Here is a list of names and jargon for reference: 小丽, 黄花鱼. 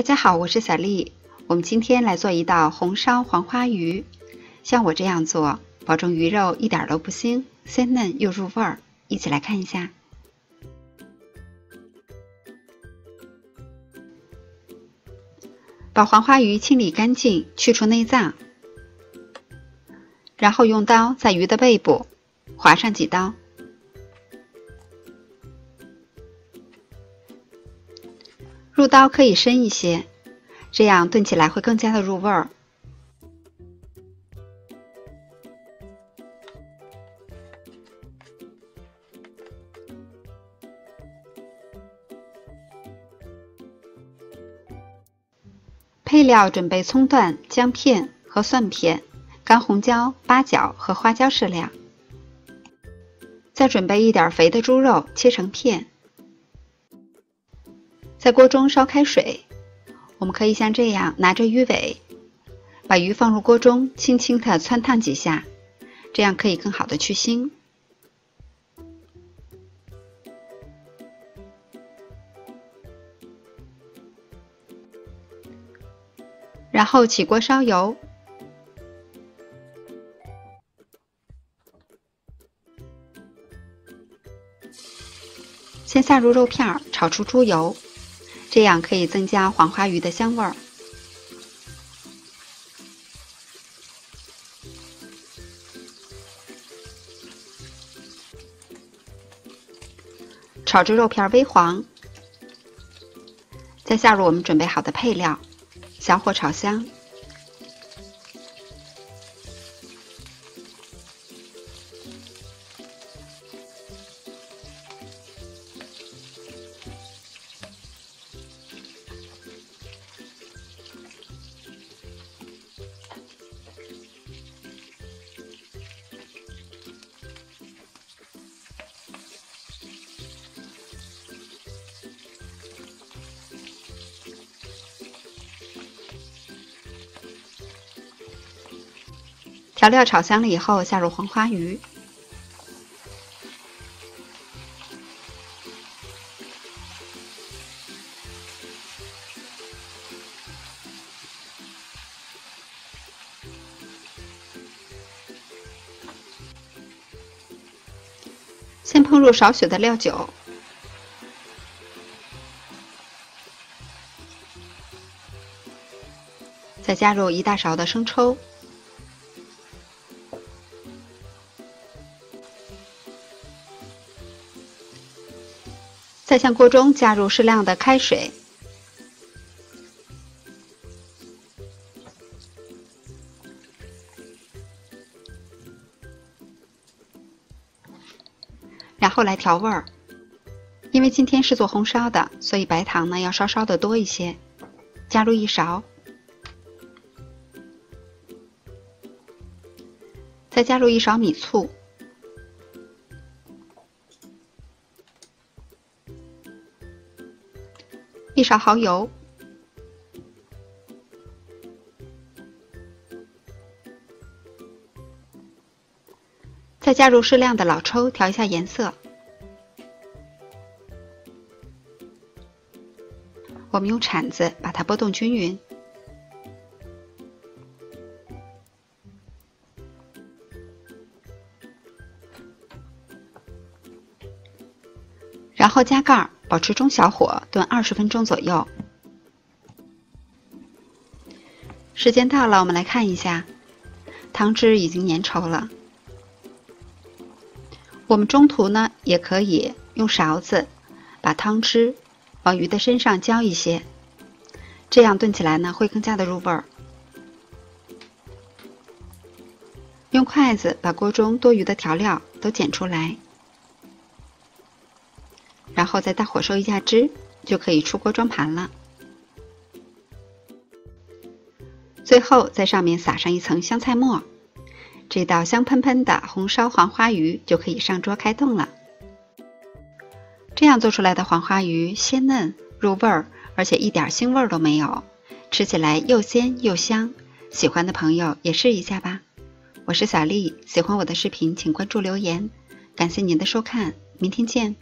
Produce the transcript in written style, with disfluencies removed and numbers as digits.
大家好，我是小丽。我们今天来做一道红烧黄花鱼。像我这样做，保证鱼肉一点都不腥，鲜嫩又入味儿。一起来看一下。把黄花鱼清理干净，去除内脏，然后用刀在鱼的背部划上几刀。 入刀可以深一些，这样炖起来会更加的入味儿。配料准备葱段、姜片和蒜片、干红椒、八角和花椒适量。再准备一点肥的猪肉，切成片。 在锅中烧开水，我们可以像这样拿着鱼尾，把鱼放入锅中，轻轻地汆烫几下，这样可以更好的去腥。然后起锅烧油，先下入肉片，炒出猪油。 这样可以增加黄花鱼的香味儿。炒至肉片微黄，再下入我们准备好的配料，小火炒香。调料炒香了以后，下入黄花鱼，先烹入少许的料酒。 再加入一大勺的生抽，再向锅中加入适量的开水，然后来调味儿。因为今天是做红烧的，所以白糖呢要稍稍的多一些，加入一勺。 再加入一勺米醋，一勺蚝油，再加入适量的老抽，调一下颜色。我们用铲子把它拨动均匀。 然后加盖儿，保持中小火炖20分钟左右。时间到了，我们来看一下，汤汁已经粘稠了。我们中途呢，也可以用勺子把汤汁往鱼的身上浇一些，这样炖起来呢会更加的入味儿。用筷子把锅中多余的调料都捡出来。 然后再大火收一下汁，就可以出锅装盘了。最后在上面撒上一层香菜末，这道香喷喷的红烧黄花鱼就可以上桌开动了。这样做出来的黄花鱼鲜嫩入味儿，而且一点腥味儿都没有，吃起来又鲜又香。喜欢的朋友也试一下吧。我是小丽，喜欢我的视频请关注留言，感谢您的收看，明天见。